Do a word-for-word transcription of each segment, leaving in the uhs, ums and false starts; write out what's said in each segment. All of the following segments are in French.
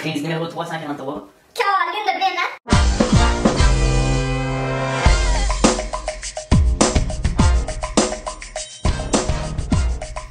Prise numéro trois cent quarante-trois. Caroline de Blénat.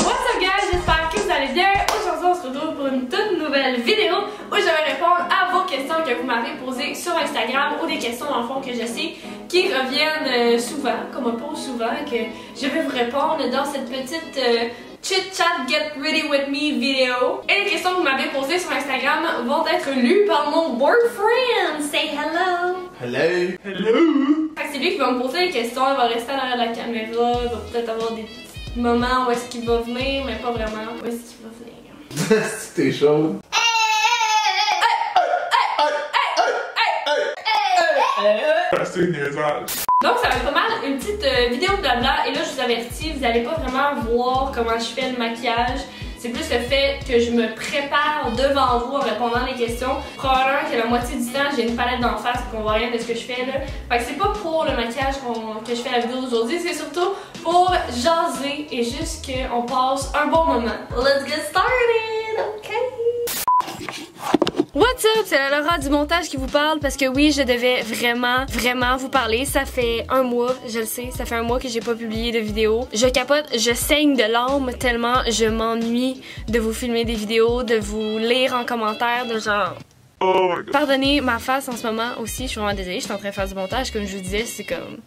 What's up guys, j'espère que vous allez bien. Aujourd'hui on se retrouve pour une toute nouvelle vidéo où je vais répondre à vos questions que vous m'avez posées sur Instagram ou des questions en fond que je sais qui reviennent souvent, qu'on me pose souvent, que je vais vous répondre dans cette petite euh, Chit Chat Get Ready With Me vidéo. Et les questions que vous m'avez posées sur Instagram vont être lues par mon boyfriend. Say hello! Hello! Hello! Fait que c'est lui qui va me poser les questions, il va rester derrière la caméra, il va peut-être avoir des petits moments où est-ce qu'il va venir, mais pas vraiment où est-ce qu'il va venir. Si t'es chaud! C'est niaisable. Donc ça va être pas mal une petite euh, vidéo de blabla et là je vous avertis, vous n'allez pas vraiment voir comment je fais le maquillage. C'est plus le fait que je me prépare devant vous en répondant les questions. Probablement que la moitié du temps j'ai une palette d'en face qu'on voit rien de ce que je fais là. Fait que c'est pas pour le maquillage qu'on, que je fais la vidéo aujourd'hui, c'est surtout pour jaser et juste qu'on passe un bon moment. Let's get started, ok? What's up? C'est la Laura du montage qui vous parle parce que oui, je devais vraiment, vraiment vous parler. Ça fait un mois, je le sais, ça fait un mois que j'ai pas publié de vidéo. Je capote, je saigne de l'âme tellement je m'ennuie de vous filmer des vidéos, de vous lire en commentaire, de genre... Oh my God. Pardonnez ma face en ce moment aussi, je suis vraiment désolée, je suis en train de faire du montage, comme je vous disais, c'est comme...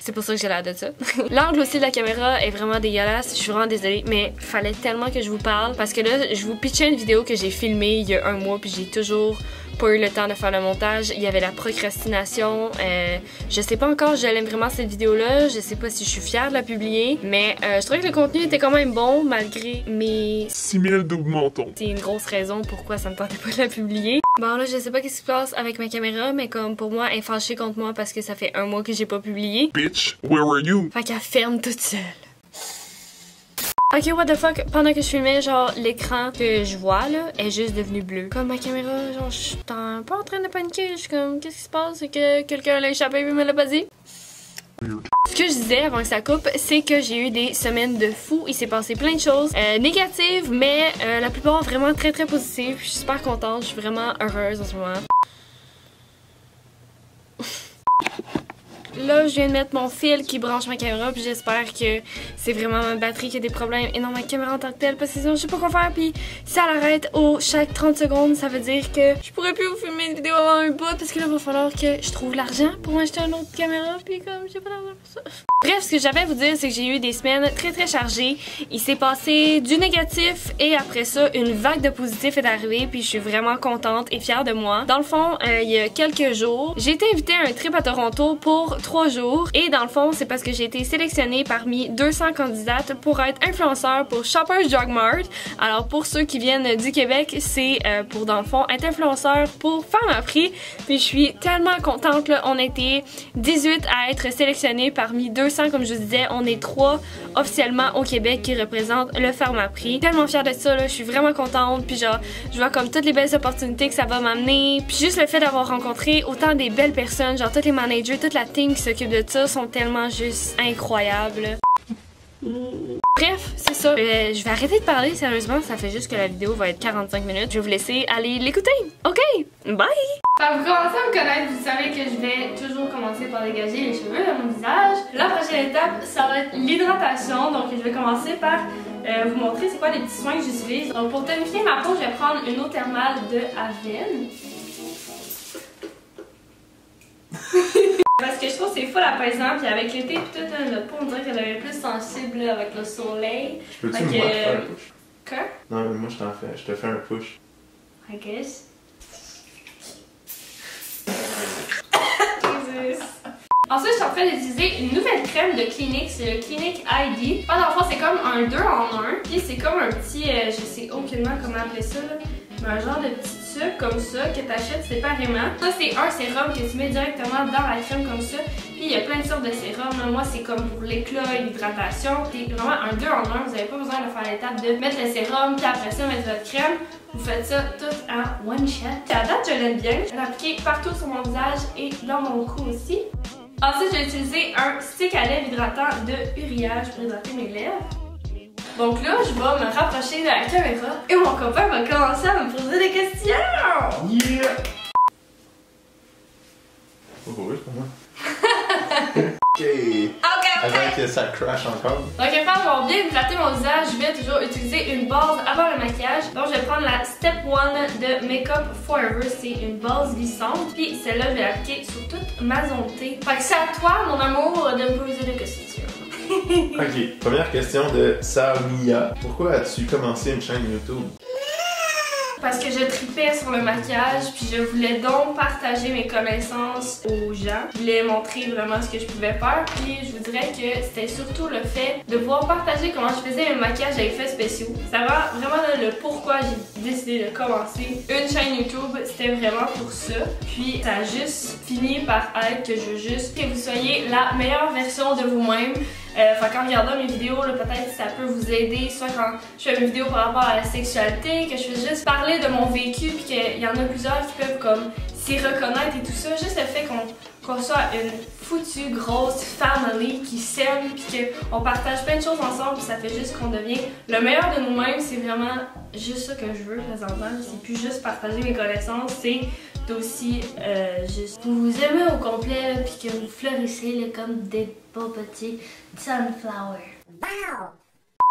C'est pour ça que j'ai l'air de ça. L'angle aussi de la caméra est vraiment dégueulasse. Je suis vraiment désolée, mais fallait tellement que je vous parle. Parce que là, je vous pitchais une vidéo que j'ai filmée il y a un mois, puis j'ai toujours pas eu le temps de faire le montage. Il y avait la procrastination. Euh, je sais pas encore, je l'aime vraiment cette vidéo-là. Je sais pas si je suis fière de la publier, mais euh, je trouvais que le contenu était quand même bon, malgré mes... six mille doubles mentons. C'est une grosse raison pourquoi ça me tentait pas de la publier. Bon là je sais pas qu'est-ce qui se passe avec ma caméra, mais comme pour moi elle est fâchée contre moi parce que ça fait un mois que j'ai pas publié. Bitch, where were you? Fait qu'elle ferme toute seule. Ok, what the fuck, pendant que je filmais, genre l'écran que je vois là est juste devenu bleu. Comme ma caméra, genre je suis un peu en train de paniquer, je suis comme qu'est-ce qui se passe, c'est que quelqu'un l'a échappé et me l'a pas dit? Ce que je disais avant que ça coupe, c'est que j'ai eu des semaines de fou. Il s'est passé plein de choses euh, négatives, mais euh, la plupart vraiment très très positives. Je suis super contente, je suis vraiment heureuse en ce moment. Là, je viens de mettre mon fil qui branche ma caméra, puis j'espère que c'est vraiment ma batterie qui a des problèmes et non ma caméra en tant que telle, parce que sinon je sais pas quoi faire, puis si elle arrête au chaque trente secondes, ça veut dire que je pourrais plus vous filmer une vidéo avant un bout, parce que là, il va falloir que je trouve l'argent pour m'acheter une autre caméra, puis comme j'ai pas l'argent pour ça. Bref, ce que j'avais à vous dire, c'est que j'ai eu des semaines très très chargées. Il s'est passé du négatif, et après ça, une vague de positif est arrivée, puis je suis vraiment contente et fière de moi. Dans le fond, euh, il y a quelques jours, j'ai été invitée à un trip à Toronto pour trois jours et dans le fond c'est parce que j'ai été sélectionnée parmi deux cents candidates pour être influenceur pour Shoppers Drug Mart. Alors pour ceux qui viennent du Québec, c'est euh, pour dans le fond être influenceur pour Pharmaprix. Puis je suis tellement contente là, on était dix-huit à être sélectionnés parmi deux cents comme je vous disais, on est trois officiellement au Québec qui représentent le Pharmaprix. Tellement fière de ça là, je suis vraiment contente puis genre je vois comme toutes les belles opportunités que ça va m'amener. Puis juste le fait d'avoir rencontré autant des belles personnes, genre tous les managers, toute la team qui s'occupent de ça sont tellement juste incroyables. Bref, c'est ça. Euh, je vais arrêter de parler, sérieusement, ça fait juste que la vidéo va être quarante-cinq minutes. Je vais vous laisser aller l'écouter. Ok, bye! Quand vous commencez à me connaître, vous savez que je vais toujours commencer par dégager les cheveux de mon visage. La prochaine étape, ça va être l'hydratation. Donc je vais commencer par euh, vous montrer c'est quoi les petits soins que j'utilise. Donc pour tonifier ma peau, je vais prendre une eau thermale de Avène. Parce que je trouve que c'est full apaisant, puis avec l'été, puis tout, hein, notre peau, on dirait qu'elle est plus sensible là, avec le soleil. Je peux-tu que... faire un push? Quoi? Non, mais moi je t'en fais, je te fais un push. I guess. Jesus. Ensuite, je suis en train d'utiliser une nouvelle crème de Clinique, c'est le Clinique I D. Enfin, dans le fond, c'est comme un deux en un, puis c'est comme un petit, euh, je sais aucunement comment appeler ça, là, mais un genre de petit comme ça que t'achètes séparément. Ça c'est un sérum que tu mets directement dans la crème comme ça. Puis il y a plein de sortes de sérums. Moi c'est comme pour l'éclat, l'hydratation. C'est vraiment un deux en un. Vous n'avez pas besoin de faire l'étape de mettre le sérum puis après ça mettre votre crème. Vous faites ça tout en one shot. À date je l'aime bien. Je l'applique partout sur mon visage et dans mon cou aussi. Ensuite j'ai utilisé un stick à lèvres hydratant de Uriage pour hydrater mes lèvres. Donc là, je vais me rapprocher de la caméra et mon copain va commencer à me poser des questions. Yeah! Oh, oui, je comprends. Ok, ok, okay. Avant que ça crash encore. Donc enfin, pour bien flatter mon visage, je vais toujours utiliser une base avant le maquillage. Donc je vais prendre la Step un de Makeup Forever, c'est une base glissante. Puis celle-là, je vais l'appliquer sur toute ma zone T. Fait que c'est à toi, mon amour, de me poser des questions. Ok, première question de Samia. Pourquoi as-tu commencé une chaîne YouTube? Parce que je tripais sur le maquillage, puis je voulais donc partager mes connaissances aux gens. Je voulais montrer vraiment ce que je pouvais faire, puis je vous dirais que c'était surtout le fait de pouvoir partager comment je faisais mes maquillages à effets spéciaux. Ça va vraiment le pourquoi j'ai décidé de commencer une chaîne YouTube, c'était vraiment pour ça. Puis ça a juste fini par être que je veux juste que vous soyez la meilleure version de vous-même. Euh, fait qu'en regardant mes vidéos, peut-être ça peut vous aider, soit quand je fais mes vidéos par rapport à la sexualité, que je fais juste parler de mon vécu, puis qu'il y en a plusieurs qui peuvent comme s'y reconnaître et tout ça, juste le fait qu'on qu'on soit une foutue grosse family qui s'aime, puis qu'on partage plein de choses ensemble, puis ça fait juste qu'on devient le meilleur de nous-mêmes. C'est vraiment juste ça que je veux présentement, c'est plus juste partager mes connaissances, c'est aussi euh, juste vous vous aimez au complet, puis que vous fleurissez là, comme des beaux petits sunflowers. Wow!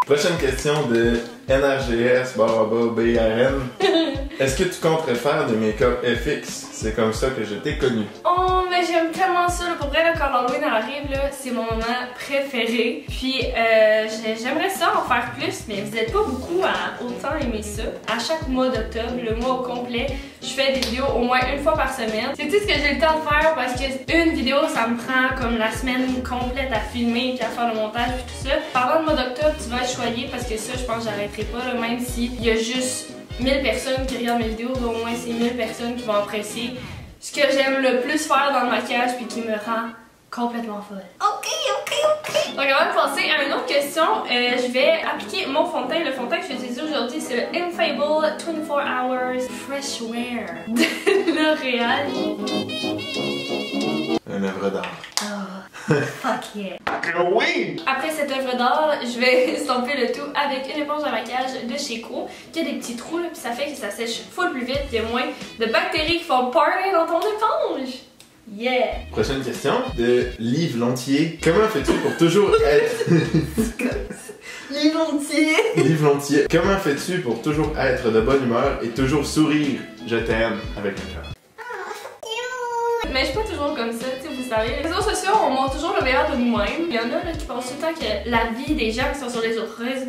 Prochaine question de N R G S baraba B R N. Est-ce que tu comptes faire des make-up F X? C'est comme ça que je t'ai connu. Oh, mais j'aime tellement ça. Là. Pour vrai, là, quand l'Halloween arrive, c'est mon moment préféré. Puis, euh, j'aimerais ça en faire plus, mais vous n'êtes pas beaucoup à autant aimer ça. À chaque mois d'octobre, le mois au complet, je fais des vidéos au moins une fois par semaine. C'est tout ce que j'ai le temps de faire parce que une vidéo, ça me prend comme la semaine complète à filmer, puis à faire le montage, puis tout ça. Parlant de mois d'octobre, tu vas être choyé parce que ça, je pense que j'arrêterai pas, là, même s'il y a juste mille personnes qui regardent mes vidéos, au moins c'est mille personnes qui vont apprécier ce que j'aime le plus faire dans le maquillage puis qui me rend complètement folle. Ok, ok, ok! Donc avant de passer à une autre question, euh, je vais appliquer mon fond de teint. Le fond de teint que je vais utiliser aujourd'hui, c'est le Infable vingt-quatre Hours Fresh Wear de L'Oréal. Une œuvre d'art. Oh, fuck yeah! Chloé! Après cette œuvre d'art, je vais estomper le tout avec une éponge à maquillage de chez Crow qui a des petits trous, là, puis ça fait que ça sèche full plus vite, il y a moins de bactéries qui font party dans ton éponge! Yeah! Prochaine question de Liv Lantier. Comment fais-tu pour toujours être... Liv Lantier! Liv Lantier. Comment fais-tu pour toujours être de bonne humeur et toujours sourire? Je t'aime avec un cœur. Mais je suis pas toujours comme ça, tu sais, vous savez. Les réseaux sociaux, on montre toujours le meilleur de nous-mêmes. Il y en a là, qui pensent tout le temps que la vie des gens qui sont sur les autres réseaux...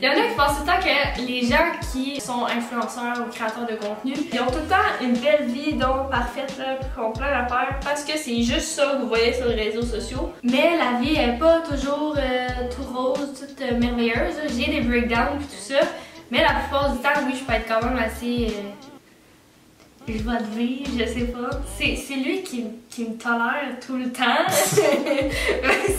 Il y en a qui pensent tout le temps que les gens qui sont influenceurs ou créateurs de contenu, ils ont tout le temps une belle vie, donc parfaite, là, qu'on plein d'affaires, parce que c'est juste ça que vous voyez sur les réseaux sociaux. Mais la vie est pas toujours euh, tout rose, toute euh, merveilleuse. J'ai des breakdowns et tout ça. Mais la plupart du temps, oui, je peux être quand même assez... Euh, Je vais te vivre, je sais pas. C'est lui qui, qui me tolère tout le temps. C'est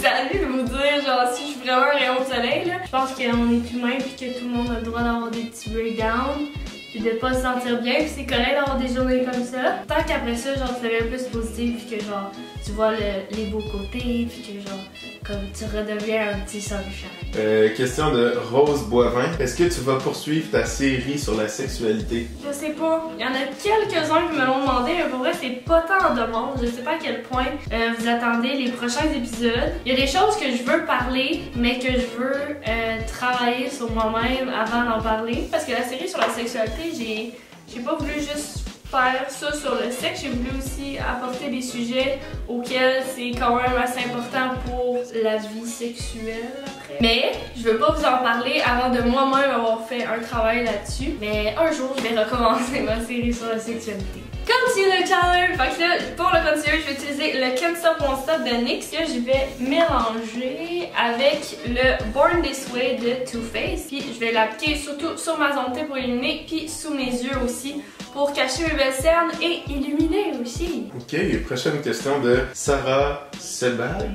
à lui de vous dire, genre, si je suis vraiment un rayon de soleil, là. Je pense qu'on est humain et que tout le monde a le droit d'avoir des petits breakdowns, puis de pas se sentir bien, puis c'est correct d'avoir des journées comme ça. Tant qu'après ça, genre, tu deviens plus positif, puis que, genre, tu vois le, les beaux côtés, puis que, genre, comme tu redeviens un petit sunshine. Euh, question de Rose Boivin. Est-ce que tu vas poursuivre ta série sur la sexualité? Je sais pas. Il y en a quelques-uns qui me l'ont demandé, mais pour vrai, c'est pas tant en demande. Je sais pas à quel point euh, vous attendez les prochains épisodes. Il y a des choses que je veux parler, mais que je veux euh, travailler sur moi-même avant d'en parler. Parce que la série sur la sexualité, j'ai j'ai pas voulu juste faire ça sur le sexe, j'ai voulu aussi apporter des sujets auxquels c'est quand même assez important pour la vie sexuelle après. Mais je veux pas vous en parler avant de moi-même avoir fait un travail là-dessus, mais un jour je vais recommencer ma série sur la sexualité. Comme si le challenge! Fait que là, pour le continuer, je vais utiliser le Quad Stop On Stop de N Y X que je vais mélanger avec le Born This Way de Too Faced. Puis je vais l'appliquer surtout sur ma zone T pour illuminer, puis sous mes yeux aussi pour cacher mes belles cernes et illuminer aussi. Ok, prochaine question de Sarah Sebag.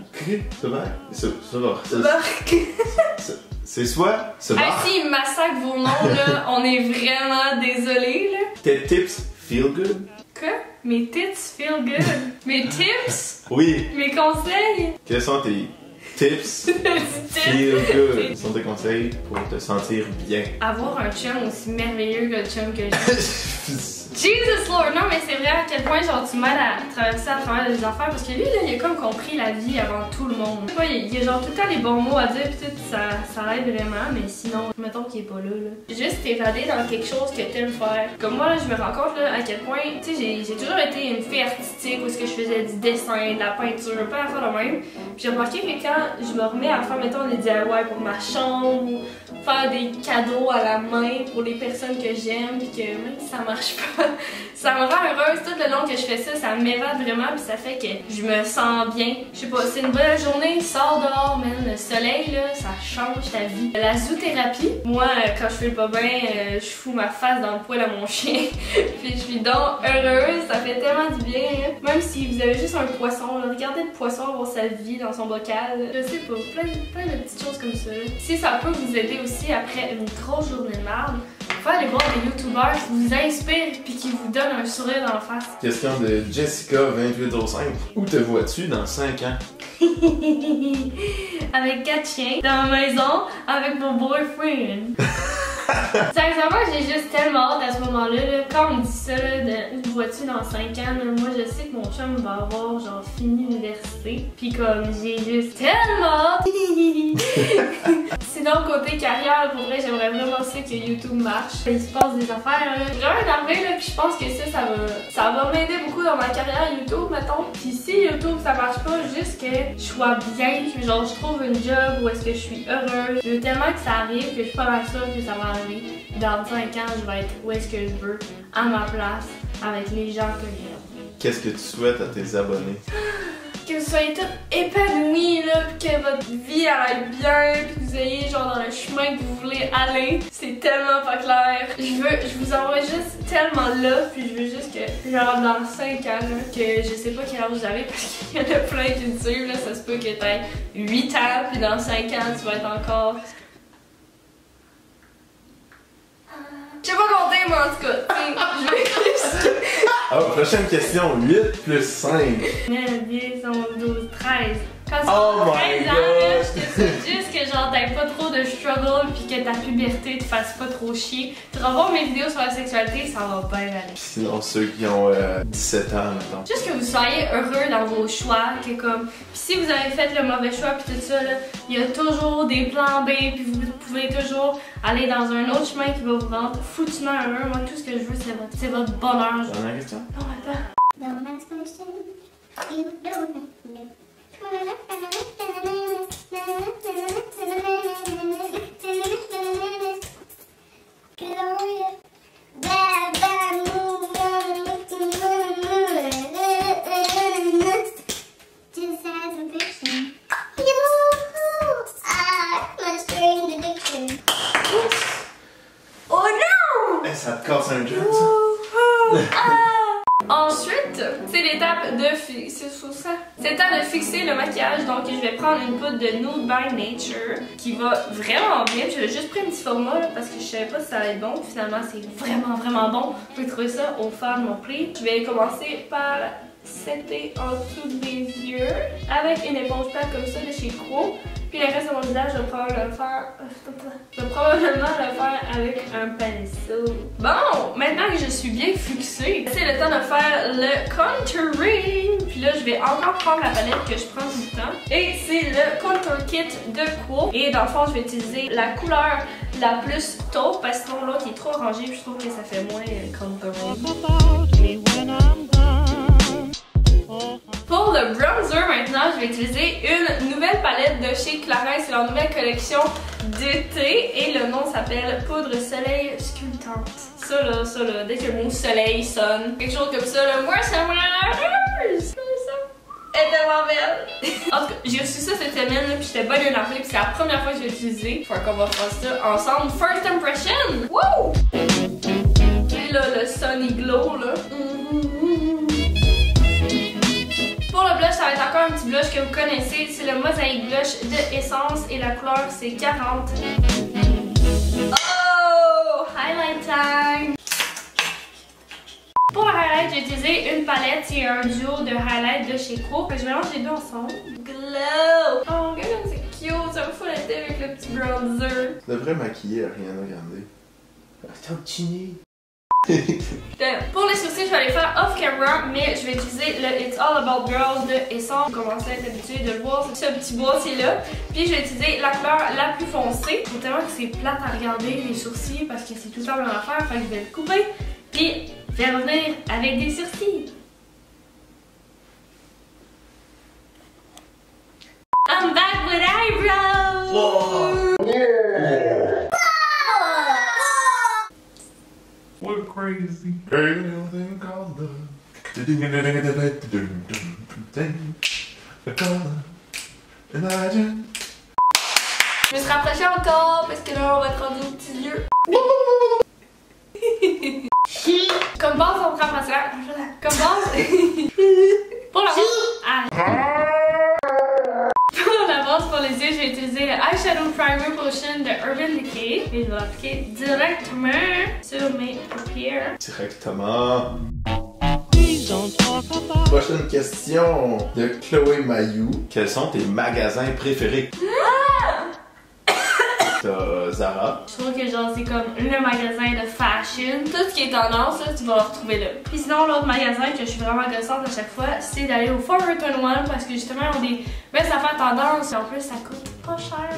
Sebag? Sebag. C'est soit Sebag. Ah si, il massacre vos noms là, on est vraiment désolé là. Tes tips feel good? Quoi? Mes tits feel good? Mes tips? Oui. Mes conseils? Quels sont tes tips, feel good. Sont des conseils pour te sentir bien. Avoir un chum aussi merveilleux que le chum que j'ai. Jesus Lord, non mais c'est vrai à quel point genre tu m'aides à traverser à travers les affaires parce que lui là il a comme compris la vie avant tout le monde. Tu vois, il a genre tout le temps les bons mots à dire pis tout ça, ça l'aide vraiment mais sinon mettons qu'il est pas là là. Juste t'évader dans quelque chose que t'aimes faire. Comme moi là je me rends compte là à quel point tu sais j'ai toujours été une fille artistique où ce que je faisais du dessin, de la peinture, pas à faire le même. Puis j'ai remarqué que quand je me remets à faire mettons des D I Y pour ma chambre ou faire des cadeaux à la main pour les personnes que j'aime pis que même si ça marche pas. Ça me rend heureuse tout le long que je fais ça, ça m'évade vraiment puis ça fait que je me sens bien. Je sais pas, c'est une belle journée, sors dehors, man. Le soleil là, ça change ta vie. La zoothérapie, moi quand je fais pas bien, je fous ma face dans le poil à mon chien. Puis je suis donc heureuse, ça fait tellement du bien. Même si vous avez juste un poisson, là, regardez le poisson avoir sa vie dans son bocal. Je sais pas, plein, plein de petites choses comme ça. Si ça peut vous aider aussi après une grosse journée de merde, faut aller voir des youtubeurs qui vous inspirent puis qui vous donnent un sourire dans la face. Question de Jessica vingt-huit zéro cinq. Où te vois-tu dans cinq ans? Avec quatre chiens, dans ma maison, avec mon boyfriend. Sincèrement, j'ai juste tellement hâte à ce moment-là. Là, quand on me dit ça, là, de où vois-tu dans cinq ans, là, moi je sais que mon chum va avoir genre fini l'université. Puis comme j'ai juste tellement hâte. Sinon, côté carrière, pour vrai, j'aimerais vraiment ça que YouTube marche. Il se passe des affaires. Là. J'ai envie là, puis je pense que ça, ça va, ça va m'aider beaucoup dans ma carrière YouTube, mettons. Puis si YouTube ça marche pas, juste que je sois bien, que genre je trouve une job où est-ce que je suis heureuse. Je veux tellement que ça arrive que je suis pas mal sûre que ça va arriver. Dans cinq ans, je vais être où est-ce que je veux, à ma place, avec les gens que j'aime. Qu'est-ce que tu souhaites à tes abonnés? Que vous soyez tous épanouis, là, pis que votre vie aille bien, pis que vous ayez genre dans le chemin que vous voulez aller. C'est tellement pas clair. Je veux, je vous envoie juste tellement là, puis je veux juste que, genre dans cinq ans, là, que je sais pas quel âge j'avais parce qu'il y en a plein qui me suivent, là, ça se peut que t'aies huit ans, puis dans cinq ans, tu vas être encore. Je sais pas compter, mais en tout cas, je vais juste... Alors, prochaine question, huit plus cinq. neuf, dix, onze, douze, treize. Quand tu oh as treize ans, là, je te souhaite juste que genre t'aies pas trop de struggle pis que ta puberté te fasse pas trop chier. Tu revois mes vidéos sur la sexualité, ça va bien aller. Sinon ceux qui ont euh, dix-sept ans maintenant. Juste que vous soyez heureux dans vos choix, que comme pis si vous avez fait le mauvais choix pis tout ça là, il y a toujours des plans B pis vous pouvez toujours aller dans un autre chemin qui va vous rendre foutument heureux. Moi tout ce que je veux c'est votre, c'est votre bonheur. T'en as une question? Non, attends. De Nude by Nature qui va vraiment bien. J'avais juste pris un petit format là, parce que je savais pas si ça allait être bon. Finalement, c'est vraiment vraiment bon. Vous pouvez trouver ça au Pharmaprix. Je vais commencer par setter en dessous des yeux avec une éponge plate comme ça de chez Crow. Puis le reste de mon visage, je vais probablement le faire, je vais probablement le faire avec un pinceau. Bon, maintenant que je suis bien fixée, c'est le temps de faire le contouring. Puis là, je vais encore prendre la palette que je prends tout le temps. Et c'est le contour kit de Quo. Et dans le fond, je vais utiliser la couleur la plus taupe parce que l'autre est trop orangé. Puis je trouve que ça fait moins contouring. Pour le bronzer maintenant, je vais utiliser une nouvelle palette de chez Clarins, c'est leur nouvelle collection d'été et le nom s'appelle Poudre Soleil Sculptante. Ça là, ça là, dès que le mot soleil sonne, quelque chose comme ça là, moi ça me rend heureuse! Elle est tellement belle! En tout cas, j'ai reçu ça cette semaine là, puis j'étais bonne à l'appeler puis c'est la première fois que je l'ai utilisé. Faut qu'on va faire ça ensemble. First impression! Wouh! Et là, le sunny glow là. Pour le blush, ça va être encore un petit blush que vous connaissez, c'est le Mosaic Blush de Essence et la couleur c'est quarante. Oh! Highlight time! Pour le highlight, j'ai utilisé une palette et un duo de highlight de chez Crow. Je mélange les deux ensemble. Glow! Oh, regarde, c'est cute, ça me fout l'été avec le petit bronzer. Tu devrais maquiller Ariana Grande. Attends, chini. Pour les sourcils, je vais les faire off-camera, mais je vais utiliser le It's All About Girls de Essence. Vous commencez à être habitué de le voir, ce petit boîtier-là. Puis je vais utiliser la couleur la plus foncée. Faut tellement que c'est plate à regarder les sourcils parce que c'est tout le temps la même affaire. Fait que je vais le couper. Puis je vais revenir avec des sourcils. I'm back with eyebrows! Whoa. Yeah. We're crazy. Everything called love. The color. Imagine. Je me suis rapprochée encore parce que là on va être rendu au petit lieu. Comme base, on prend pas ça. Comme base. Pour la route. Pour les yeux, je vais utiliser le Eyeshadow Primer Potion de Urban Decay et je vais l'appliquer directement sur mes paupières. Directement. Prochaine question de Chloé Mayou. Quels sont tes magasins préférés? T'as Zara. Je trouve que genre c'est comme le magasin de fashion. Tout ce qui est tendance, là, tu vas le retrouver là. Puis sinon, l'autre magasin que je suis vraiment gossante à chaque fois, c'est d'aller au Forever vingt et un parce que justement, on est belles affaires tendance. Et en plus, ça coûte pas cher.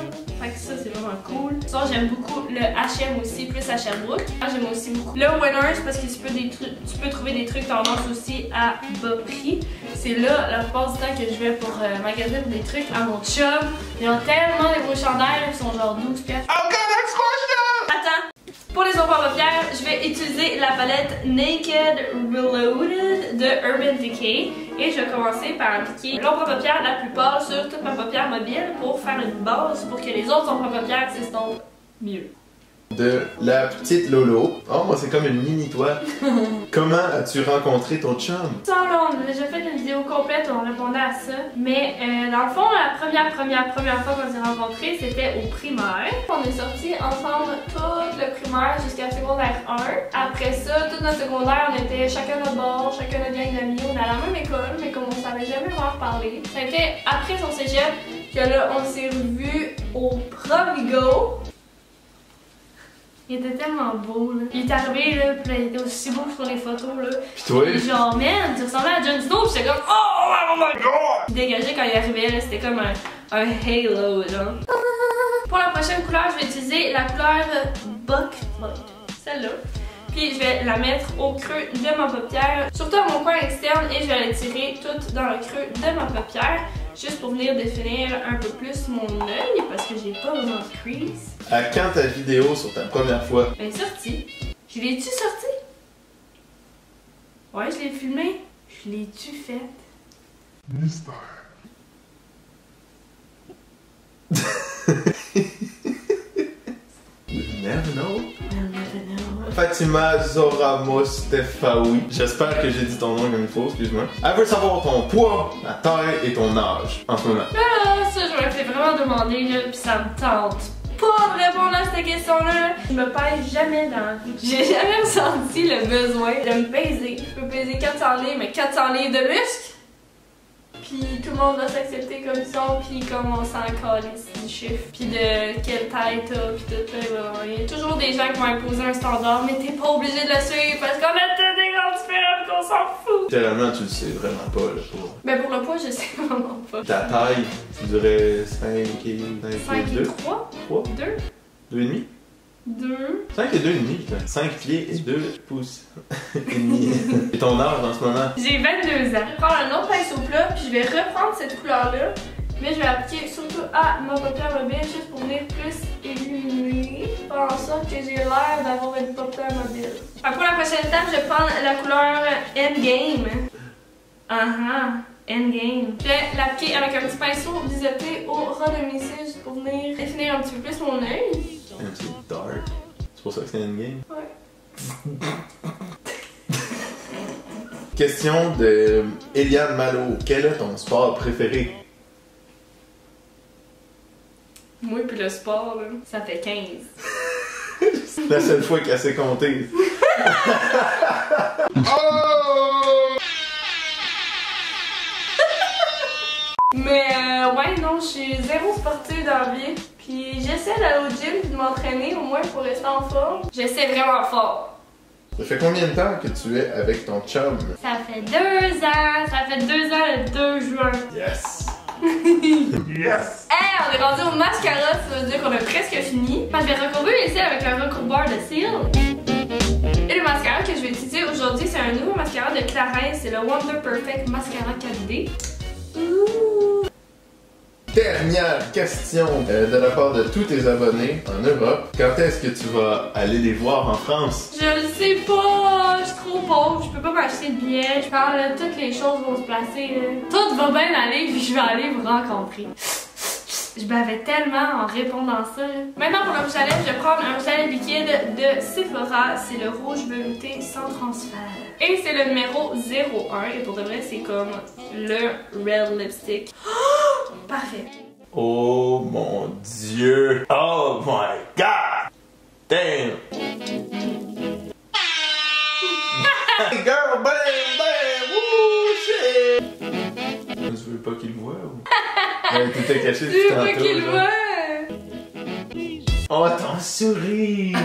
Fait que ça, c'est vraiment cool. Sinon, j'aime beaucoup le H et M aussi, plus à Sherbrooke. J'aime aussi beaucoup le Winners parce que tu peux, des tu peux trouver des trucs tendance aussi à bas prix. C'est là la plupart du temps que je vais pour euh, magasiner pour des trucs à mon chum. Ils ont tellement des beaux chandails, ils sont genre douze piastres. OK, next question! Attends! Pour les enfants à paupières, je vais utiliser la palette Naked Reloaded de Urban Decay. Et je vais commencer par appliquer l'ombre à paupières la plus pâle sur toute ma paupière mobile pour faire une base pour que les autres ombres à paupières s'estompent mieux. De la petite Lolo. Oh, moi c'est comme une mini-toi. Comment as-tu rencontré ton chum? Ça, là, on avait déjà fait une vidéo complète où on répondait à ça. Mais euh, dans le fond, la première, première, première fois qu'on s'est rencontrés, c'était au primaire. On est sortis ensemble tout le primaire jusqu'à secondaire un. Après ça, toute notre secondaire, on était chacun notre bord, chacun notre gang d'amis. On allait à la même école, mais comme on savait jamais vraiment parler. Ça a été après son cégep que là, on s'est revus au Provigo. Il était tellement beau, là. Il est arrivé, là, pis là, il était aussi beau sur les photos, là. Pis toi? Genre, man, tu ressemblais à Jon Snow, pis j'étais comme, oh, oh my god! Il dégageait quand il arrivait, là, c'était comme un, un halo, genre. Pour la prochaine couleur, je vais utiliser la couleur Buck, celle-là. Puis je vais la mettre au creux de ma paupière, surtout à mon coin externe, et je vais la tirer toute dans le creux de ma paupière, juste pour venir définir un peu plus mon œil, parce que j'ai pas besoin de crease. À quand ta vidéo sur ta première fois? Ben sortie. Je l'ai-tu sortie? Ouais, je l'ai filmée. Je l'ai-tu faite? Mystère. You never know. Fatima Zoramo Stefaoui. J'espère que j'ai dit ton nom comme il faut, excuse-moi. Elle veut savoir ton poids, ta taille et ton âge en ce moment. Ah, ça, je me fais vraiment demander, là, pis ça me tente pas de répondre à cette question-là. Je me pèse jamais dans. J'ai jamais ressenti le besoin de me peser. Je peux peser quatre cents livres, mais quatre cents livres de muscles. Puis tout le monde doit s'accepter comme ils sont, puis comme on s'en calisse du chiffre, puis de quelle taille t'as, puis tout ça. Il y a toujours des gens qui vont imposer un standard, mais t'es pas obligé de le suivre parce qu'on a tous des grandes fermes, qu'on s'en fout. Généralement, tu le sais vraiment pas, le poids. Ben pour le poids, je sais vraiment pas. Ta taille, tu dirais cinq et deux? trois? trois? deux? deux et demi? deux? cinq et deux et demi, putain. cinq pieds et deux pouces. Et demi. Et ton âge en ce moment? J'ai vingt-deux ans. Je vais prendre un autre pinceau plat, puis je vais reprendre cette couleur-là, mais je vais l'appliquer surtout à ma paupière mobile, juste pour venir plus illuminer, faire en sorte que j'ai l'air d'avoir une paupière mobile. Alors pour la prochaine étape, je vais prendre la couleur Endgame. Ah ah. Endgame. Je vais l'appliquer avec un petit pinceau biseauté au ras de mes cils, juste pour venir définir un petit peu plus mon œil. C'est dark. C'est pour ça que c'est Endgame? Ouais. Question de Eliane Malo. Quel est ton sport préféré? Moi pis le sport, là, ça fait quinze. La seule fois qu'elle s'est comptée. Oh! Mais euh, ouais, non, je suis zéro sportive dans la vie. Puis j'essaie d'aller au gym et de m'entraîner au moins pour rester en forme. J'essaie vraiment fort. Ça fait combien de temps que tu es avec ton chum? Ça fait deux ans! Ça fait deux ans le deux juin. Yes! Yes! Hey, on est rendu au mascara, ça veut dire qu'on a presque fini. Enfin, je vais recourber ici avec le recourbeur de cils. Et le mascara que je vais utiliser aujourd'hui, c'est un nouveau mascara de Clarins. C'est le Wonder Perfect Mascara quatre D. Ouh. Dernière question euh, de la part de tous tes abonnés en Europe. Quand est-ce que tu vas aller les voir en France? Je le sais pas! Je suis trop pauvre, je peux pas m'acheter de billets. Je parle, là, toutes les choses vont se placer. Là. Tout va bien aller puis je vais aller vous rencontrer. Je bavais tellement en répondant ça. Maintenant pour le rouge à lèvres, je vais prendre un rouge à lèvres liquide de Sephora. C'est le rouge velouté sans transfert. Et c'est le numéro zéro un. Et pour de vrai, c'est comme le red lipstick. Oh, parfait. Oh mon dieu. Oh my god. Damn. Girl, bam, bam. Woo, shit. Tu veux pas qu'il me voie ou... Ouais, tout est caché depuis tantôt. Tu veux pas qu'il voie. Oh, ton sourire.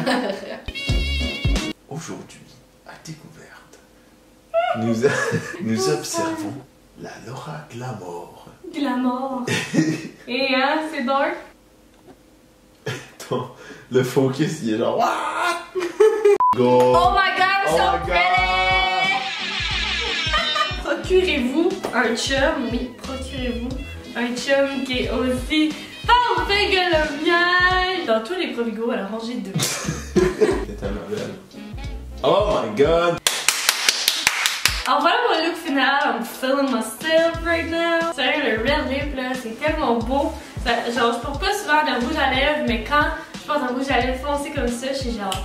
Aujourd'hui, à découverte, nous, a... nous observons la Laura Glamour. Glamour. Et hein, c'est dark. Ton... Le focus, il est genre... Go. Oh my god, so oh pretty. Procurez-vous un chum, oui, procurez-vous un chum qui est aussi parfait que le mien. Dans tous les Provigo, elle a rangé deux. C'est tellement belle. Oh my god! Alors voilà mon look final, I'm feeling myself right now. Sérieux, le red lip là, c'est tellement beau. Ça, genre, je porte pas souvent de rouge à lèvres, mais quand je porte un rouge à lèvres foncé comme ça, je suis genre...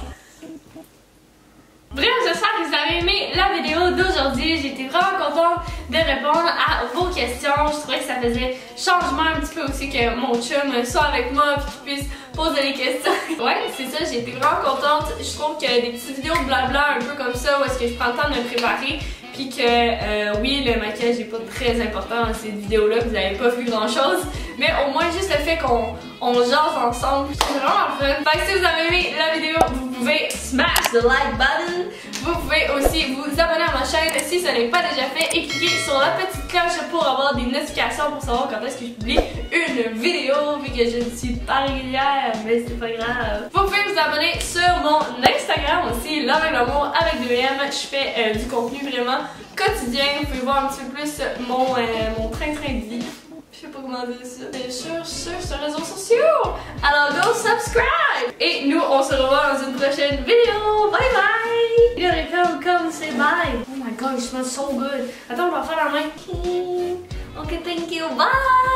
Bref, j'espère que vous avez aimé la vidéo d'aujourd'hui. J'ai été vraiment contente de répondre à vos questions. Je trouvais que ça faisait changement un petit peu aussi que mon chum soit avec moi et qu'il puisse poser des questions. Ouais, c'est ça, j'ai été vraiment contente. Je trouve que des petites vidéos de blabla un peu comme ça où est-ce que je prends le temps de me préparer. Puis que, euh, oui, le maquillage n'est pas très important dans cette vidéo-là, vous n'avez pas vu grand-chose. Mais au moins, juste le fait qu'on on jase ensemble, c'est vraiment fun. Fait que si vous avez aimé la vidéo, vous pouvez smash the like button. Vous pouvez aussi vous abonner à ma chaîne si ce n'est pas déjà fait et cliquer sur la petite cloche pour avoir des notifications pour savoir quand est-ce que je publie une vidéo, vu que je ne suis pas régulière, mais c'est pas grave. Vous pouvez vous abonner sur mon Instagram aussi, Love and Glamour avec deux M. Je fais euh, du contenu vraiment quotidien. Vous pouvez voir un petit peu plus mon, euh, mon train-train de vie. Je sais pas comment dire ça. C'est sûr, sûr, sur les réseaux sociaux. Alors go subscribe! Et nous, on se revoit dans une prochaine vidéo. Bye bye! Il aurait fait comme c'est bye. Oh my god, it smells so good. Attends, on va faire la main. Ok, thank you. Bye!